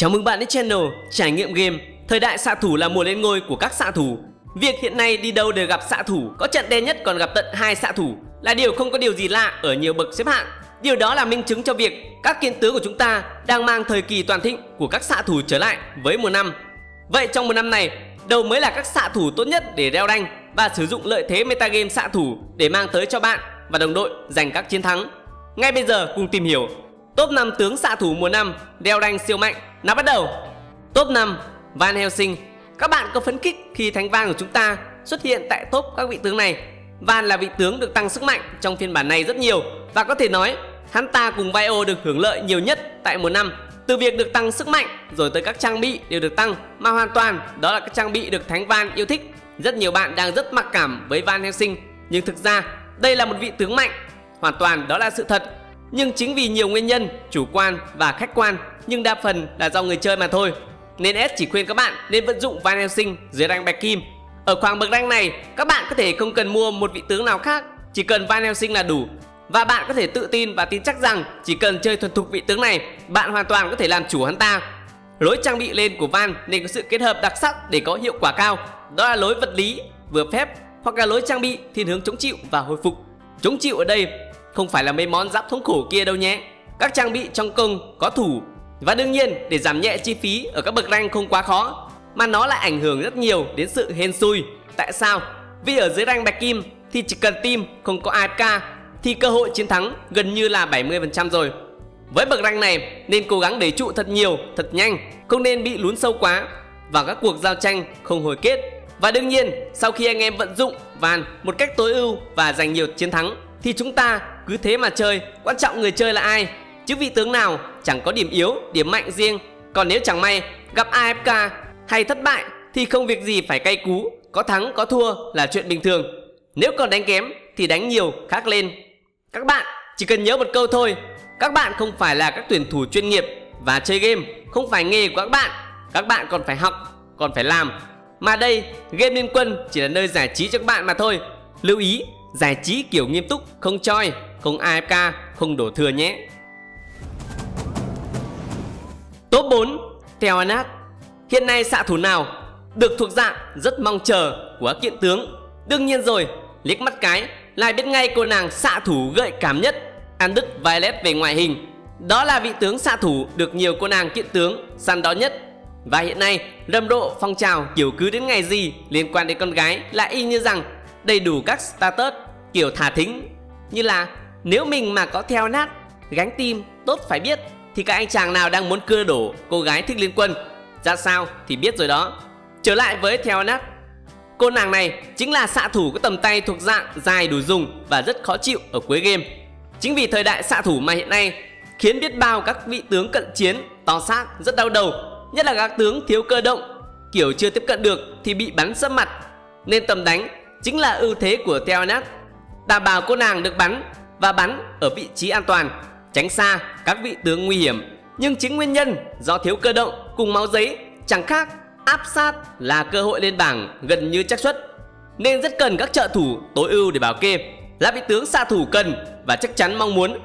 Chào mừng bạn đến channel Trải Nghiệm Game. Thời đại xạ thủ là mùa lên ngôi của các xạ thủ. Việc hiện nay đi đâu đều gặp xạ thủ, có trận đen nhất còn gặp tận 2 xạ thủ là điều không có điều gì lạ ở nhiều bậc xếp hạng. Điều đó là minh chứng cho việc các kiến tướng của chúng ta đang mang thời kỳ toàn thịnh của các xạ thủ trở lại với mùa năm. Vậy trong mùa năm này, đâu mới là các xạ thủ tốt nhất để đeo đanh và sử dụng lợi thế metagame xạ thủ để mang tới cho bạn và đồng đội giành các chiến thắng? Ngay bây giờ cùng tìm hiểu Top 5 tướng xạ thủ mùa năm đeo đanh siêu mạnh. Nào, bắt đầu. Top 5 Van Helsing. Các bạn có phấn khích khi thánh Van của chúng ta xuất hiện tại top các vị tướng này. Van là vị tướng được tăng sức mạnh trong phiên bản này rất nhiều, và có thể nói hắn ta cùng Vio được hưởng lợi nhiều nhất tại mùa năm. Từ việc được tăng sức mạnh rồi tới các trang bị đều được tăng, mà hoàn toàn đó là các trang bị được thánh Van yêu thích. Rất nhiều bạn đang rất mặc cảm với Van Helsing, nhưng thực ra đây là một vị tướng mạnh, hoàn toàn đó là sự thật. Nhưng chính vì nhiều nguyên nhân chủ quan và khách quan, nhưng đa phần là do người chơi mà thôi, nên S chỉ khuyên các bạn nên vận dụng Van Helsing dưới rank bạch kim. Ở khoảng bậc rank này, các bạn có thể không cần mua một vị tướng nào khác, chỉ cần Van Helsing là đủ. Và bạn có thể tự tin và tin chắc rằng chỉ cần chơi thuần thục vị tướng này, bạn hoàn toàn có thể làm chủ hắn ta. Lối trang bị lên của Van nên có sự kết hợp đặc sắc để có hiệu quả cao. Đó là lối vật lý, vừa phép, hoặc là lối trang bị thiên hướng chống chịu và hồi phục. Chống chịu ở đây không phải là mấy món giáp thống khổ kia đâu nhé. Các trang bị trong công có thủ. Và đương nhiên, để giảm nhẹ chi phí ở các bậc rank không quá khó, mà nó lại ảnh hưởng rất nhiều đến sự hên xui. Tại sao? Vì ở dưới rank bạch kim thì chỉ cần team không có AFK thì cơ hội chiến thắng gần như là 70% rồi. Với bậc rank này nên cố gắng để trụ thật nhiều, thật nhanh, không nên bị lún sâu quá vào các cuộc giao tranh không hồi kết. Và đương nhiên, sau khi anh em vận dụng Van một cách tối ưu và giành nhiều chiến thắng thì chúng ta cứ thế mà chơi. Quan trọng người chơi là ai, chứ vị tướng nào chẳng có điểm yếu, điểm mạnh riêng. Còn nếu chẳng may gặp AFK hay thất bại thì không việc gì phải cay cú, có thắng có thua là chuyện bình thường. Nếu còn đánh kém thì đánh nhiều khác lên. Các bạn chỉ cần nhớ một câu thôi, các bạn không phải là các tuyển thủ chuyên nghiệp, và chơi game không phải nghề của các bạn còn phải học, còn phải làm. Mà đây, game Liên Quân chỉ là nơi giải trí cho các bạn mà thôi. Lưu ý, giải trí kiểu nghiêm túc, không choi, không AFK, không đổ thừa nhé. Top 4 Theo Anat. Hiện nay xạ thủ nào được thuộc dạng rất mong chờ của các kiện tướng? Đương nhiên rồi, liếc mắt cái lại biết ngay cô nàng xạ thủ gợi cảm nhất An Đức Violet về ngoại hình. Đó là vị tướng xạ thủ được nhiều cô nàng kiện tướng săn đón nhất. Và hiện nay rầm rộ phong trào kiểu cứ đến ngày gì liên quan đến con gái là y như rằng đầy đủ các status kiểu thả thính, như là nếu mình mà có Theo Nát gánh tim tốt phải biết thì các anh chàng nào đang muốn cưa đổ cô gái thích Liên Quân ra sao thì biết rồi đó. Trở lại với Theo Nát, cô nàng này chính là xạ thủ có tầm tay thuộc dạng dài đủ dùng và rất khó chịu ở cuối game. Chính vì thời đại xạ thủ mà hiện nay khiến biết bao các vị tướng cận chiến to xác rất đau đầu, nhất là các tướng thiếu cơ động kiểu chưa tiếp cận được thì bị bắn sấp mặt, nên tầm đánh chính là ưu thế của Theo Nát. Đảm bảo cô nàng được bắn và bắn ở vị trí an toàn, tránh xa các vị tướng nguy hiểm. Nhưng chính nguyên nhân do thiếu cơ động cùng máu giấy chẳng khác áp sát là cơ hội lên bảng gần như chắc suất, nên rất cần các trợ thủ tối ưu để bảo kê, là vị tướng xạ thủ cần và chắc chắn mong muốn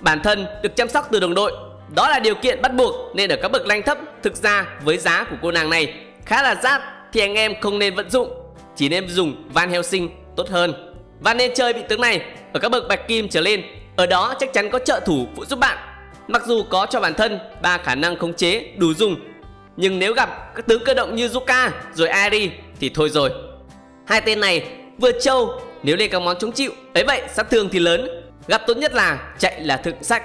bản thân được chăm sóc từ đồng đội. Đó là điều kiện bắt buộc, nên ở các bậc rank thấp, thực ra với giá của cô nàng này khá là giáp thì anh em không nên vận dụng, chỉ nên dùng Van Helsing tốt hơn. Và nên chơi vị tướng này ở các bậc bạch kim trở lên, ở đó chắc chắn có trợ thủ phụ giúp bạn. Mặc dù có cho bản thân 3 khả năng khống chế đủ dùng, nhưng nếu gặp các tướng cơ động như Zuka rồi Iri thì thôi rồi. Hai tên này vừa trâu nếu lên các món chống chịu, ấy vậy sát thương thì lớn, gặp tốt nhất là chạy là thực sách.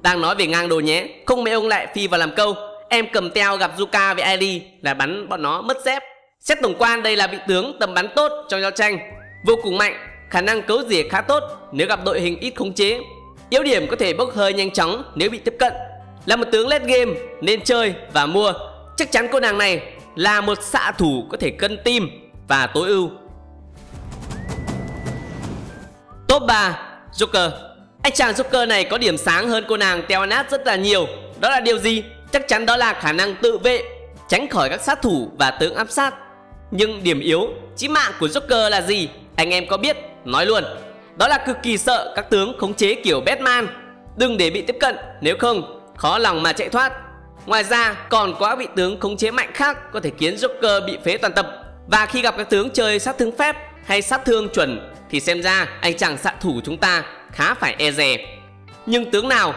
Đang nói về ngang đồ nhé, không mấy ông lại phi vào làm câu em cầm teo gặp Zuka với Iri là bắn bọn nó mất dép. Xét tổng quan, đây là vị tướng tầm bắn tốt trong giao tranh, vô cùng mạnh, khả năng cấu rỉa khá tốt nếu gặp đội hình ít khống chế. Yếu điểm có thể bốc hơi nhanh chóng nếu bị tiếp cận. Là một tướng late game nên chơi và mua. Chắc chắn cô nàng này là một xạ thủ có thể cân tim và tối ưu. Top 3 Joker. Anh chàng Joker này có điểm sáng hơn cô nàng Theo Nát rất là nhiều. Đó là điều gì? Chắc chắn đó là khả năng tự vệ, tránh khỏi các sát thủ và tướng áp sát. Nhưng điểm yếu chí mạng của Joker là gì? Anh em có biết, nói luôn. Đó là cực kỳ sợ các tướng khống chế kiểu Batman. Đừng để bị tiếp cận, nếu không khó lòng mà chạy thoát. Ngoài ra còn có các vị tướng khống chế mạnh khác có thể khiến Joker bị phế toàn tập. Và khi gặp các tướng chơi sát thương phép hay sát thương chuẩn thì xem ra anh chàng xạ thủ chúng ta khá phải e dè. Nhưng tướng nào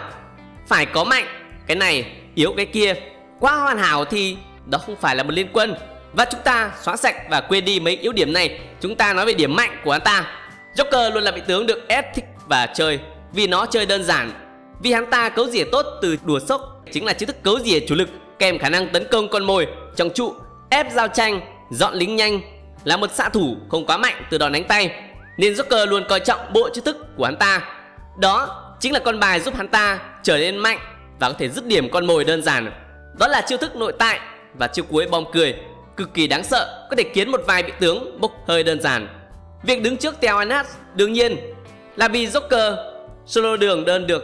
phải có mạnh, cái này yếu cái kia, quá hoàn hảo thì đó không phải là một liên quân. Và chúng ta xóa sạch và quên đi mấy yếu điểm này, chúng ta nói về điểm mạnh của anh ta. Joker luôn là vị tướng được S thích và chơi vì nó chơi đơn giản, vì hắn ta cấu rỉa tốt từ đùa sốc, chính là chiêu thức cấu rỉa chủ lực kèm khả năng tấn công con mồi trong trụ, ép giao tranh, dọn lính nhanh, là một xạ thủ không quá mạnh từ đòn đánh tay, nên Joker luôn coi trọng bộ chiêu thức của hắn ta. Đó chính là con bài giúp hắn ta trở nên mạnh và có thể dứt điểm con mồi đơn giản. Đó là chiêu thức nội tại và chiêu cuối bom cười cực kỳ đáng sợ, có thể khiến một vài vị tướng bốc hơi đơn giản. Việc đứng trước Tèo Anat đương nhiên là vì Joker solo đường đơn được,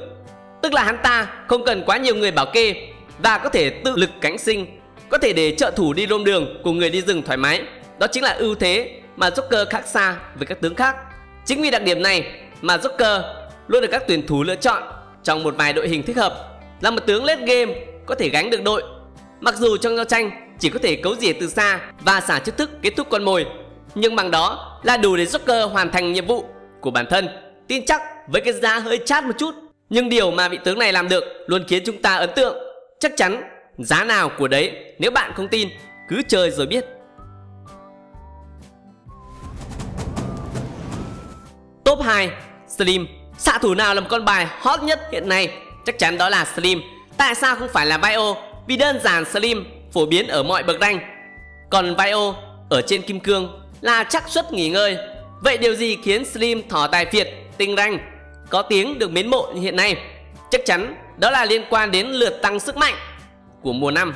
tức là hắn ta không cần quá nhiều người bảo kê và có thể tự lực cánh sinh, có thể để trợ thủ đi rôm đường cùng người đi rừng thoải mái. Đó chính là ưu thế mà Joker khác xa với các tướng khác. Chính vì đặc điểm này mà Joker luôn được các tuyển thủ lựa chọn trong một vài đội hình thích hợp, là một tướng late game có thể gánh được đội, mặc dù trong giao tranh chỉ có thể cấu rỉa từ xa và xả chiêu thức kết thúc con mồi, nhưng bằng đó là đủ để Joker hoàn thành nhiệm vụ của bản thân. Tin chắc với cái giá hơi chát một chút, nhưng điều mà vị tướng này làm được luôn khiến chúng ta ấn tượng. Chắc chắn giá nào của đấy, nếu bạn không tin cứ chơi rồi biết. Top 2 SLIM. Xạ thủ nào là một con bài hot nhất hiện nay? Chắc chắn đó là SLIM. Tại sao không phải là Bio? Vì đơn giản SLIM phổ biến ở mọi bậc rank, còn Vio ở trên kim cương là chắc suất nghỉ ngơi. Vậy điều gì khiến SLIM thỏ tài phiệt tinh rank có tiếng được mến mộ hiện nay? Chắc chắn đó là liên quan đến lượt tăng sức mạnh của mùa năm.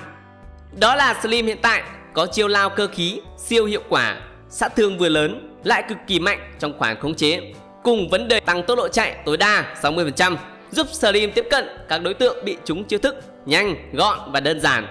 Đó là SLIM hiện tại có chiêu lao cơ khí siêu hiệu quả, sát thương vừa lớn lại cực kỳ mạnh trong khoảng khống chế, cùng vấn đề tăng tốc độ chạy tối đa 60%, giúp SLIM tiếp cận các đối tượng bị trúng chiêu thức nhanh, gọn và đơn giản.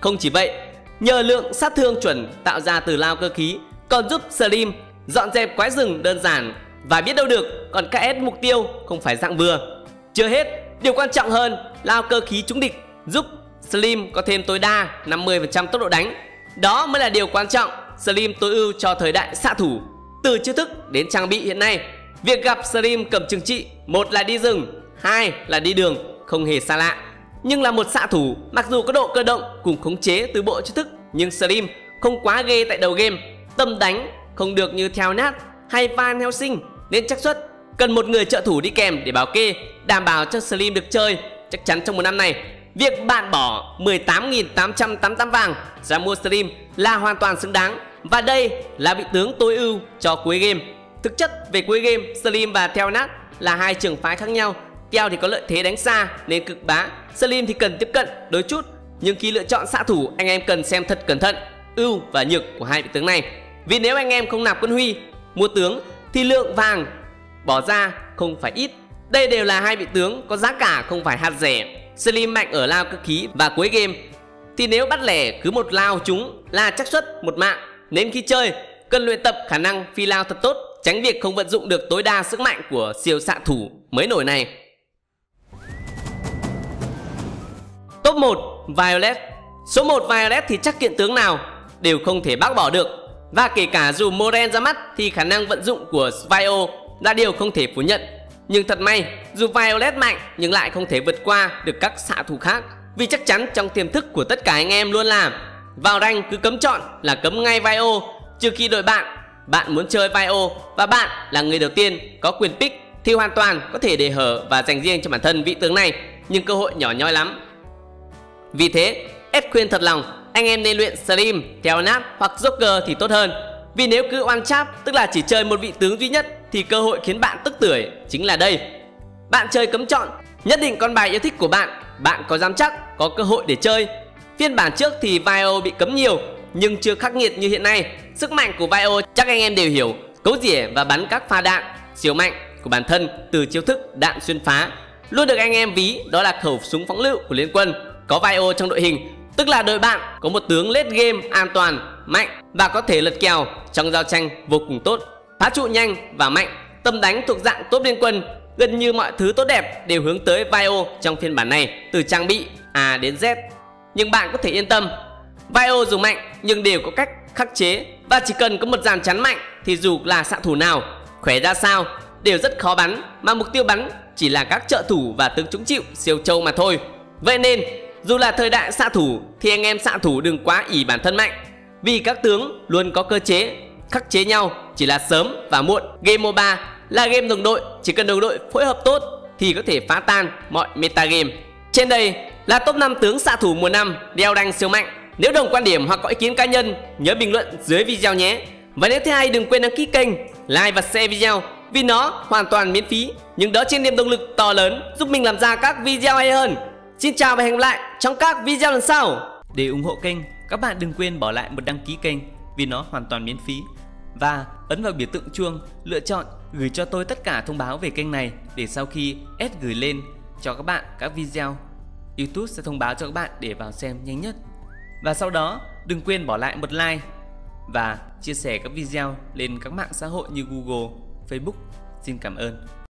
Không chỉ vậy, nhờ lượng sát thương chuẩn tạo ra từ lao cơ khí còn giúp SLIM dọn dẹp quái rừng đơn giản, và biết đâu được còn KS mục tiêu không phải dạng vừa. Chưa hết, điều quan trọng hơn, lao cơ khí trúng địch giúp SLIM có thêm tối đa 50% tốc độ đánh. Đó mới là điều quan trọng. SLIM tối ưu cho thời đại xạ thủ, từ chiêu thức đến trang bị hiện nay. Việc gặp SLIM cầm trừng trị, một là đi rừng, hai là đi đường, không hề xa lạ. Nhưng là một xạ thủ, mặc dù có độ cơ động cùng khống chế từ bộ chiêu thức, nhưng SLIM không quá ghê tại đầu game, tâm đánh không được như Theo Nát hay Van Helsing, nên chắc suất cần một người trợ thủ đi kèm để bảo kê, đảm bảo cho SLIM được chơi. Chắc chắn trong một năm này, việc bạn bỏ 18.888 vàng ra mua SLIM là hoàn toàn xứng đáng, và đây là vị tướng tối ưu cho cuối game. Thực chất về cuối game, SLIM và Theo Nát là hai trường phái khác nhau. Theo thì có lợi thế đánh xa nên cực bá, SLIM thì cần tiếp cận đôi chút. Nhưng khi lựa chọn xạ thủ, anh em cần xem thật cẩn thận ưu và nhược của hai vị tướng này, vì nếu anh em không nạp quân huy mua tướng thì lượng vàng bỏ ra không phải ít. Đây đều là hai vị tướng có giá cả không phải hạt rẻ. SLIM mạnh ở lao cơ khí, và cuối game thì nếu bắt lẻ cứ một lao chúng là chắc suất một mạng, nên khi chơi cần luyện tập khả năng phi lao thật tốt, tránh việc không vận dụng được tối đa sức mạnh của siêu xạ thủ mới nổi này. Top 1 Violet. Số 1 Violet thì chắc kiện tướng nào đều không thể bác bỏ được, và kể cả dù Moreno ra mắt thì khả năng vận dụng của Vio là điều không thể phủ nhận. Nhưng thật may, dù Violet mạnh nhưng lại không thể vượt qua được các xạ thủ khác, vì chắc chắn trong tiềm thức của tất cả anh em luôn là vào rank cứ cấm chọn là cấm ngay Vio, trừ khi đội bạn muốn chơi Vio và bạn là người đầu tiên có quyền pick thì hoàn toàn có thể để hở và dành riêng cho bản thân vị tướng này, nhưng cơ hội nhỏ nhoi lắm. Vì thế, Ed khuyên thật lòng anh em nên luyện SLIM, Theo Nát hoặc Joker thì tốt hơn, vì nếu cứ one chap, tức là chỉ chơi một vị tướng duy nhất, thì cơ hội khiến bạn tức tưởi chính là đây. Bạn chơi cấm chọn, nhất định con bài yêu thích của bạn có dám chắc có cơ hội để chơi. Phiên bản trước thì Vio bị cấm nhiều nhưng chưa khắc nghiệt như hiện nay. Sức mạnh của Vio chắc anh em đều hiểu, cấu rỉa và bắn các pha đạn siêu mạnh của bản thân từ chiêu thức đạn xuyên phá, luôn được anh em ví đó là khẩu súng phóng lựu của Liên Quân. Có Vio trong đội hình, tức là đội bạn có một tướng late game an toàn, mạnh và có thể lật kèo trong giao tranh vô cùng tốt, phá trụ nhanh và mạnh, tâm đánh thuộc dạng top Liên Quân. Gần như mọi thứ tốt đẹp đều hướng tới Vio trong phiên bản này, từ trang bị A đến Z. nhưng bạn có thể yên tâm, Vio dù mạnh nhưng đều có cách khắc chế, và chỉ cần có một dàn chắn mạnh thì dù là xạ thủ nào, khỏe ra sao đều rất khó bắn, mà mục tiêu bắn chỉ là các trợ thủ và tướng chúng chịu siêu trâu mà thôi. Vậy nên, dù là thời đại xạ thủ thì anh em xạ thủ đừng quá ỷ bản thân mạnh, vì các tướng luôn có cơ chế khắc chế nhau, chỉ là sớm và muộn. Game MOBA là game đồng đội, chỉ cần đồng đội phối hợp tốt thì có thể phá tan mọi meta game. Trên đây là top 5 tướng xạ thủ mùa năm đeo đanh siêu mạnh. Nếu đồng quan điểm hoặc có ý kiến cá nhân nhớ bình luận dưới video nhé. Và nếu thấy hay đừng quên đăng ký kênh, like và share video, vì nó hoàn toàn miễn phí, nhưng đó chính là niềm động lực to lớn giúp mình làm ra các video hay hơn. Xin chào và hẹn gặp lại trong các video lần sau. Để ủng hộ kênh, các bạn đừng quên bỏ lại một đăng ký kênh, vì nó hoàn toàn miễn phí, và ấn vào biểu tượng chuông, lựa chọn gửi cho tôi tất cả thông báo về kênh này, để sau khi S gửi lên cho các bạn các video, YouTube sẽ thông báo cho các bạn để vào xem nhanh nhất. Và sau đó đừng quên bỏ lại một like và chia sẻ các video lên các mạng xã hội như Google, Facebook. Xin cảm ơn.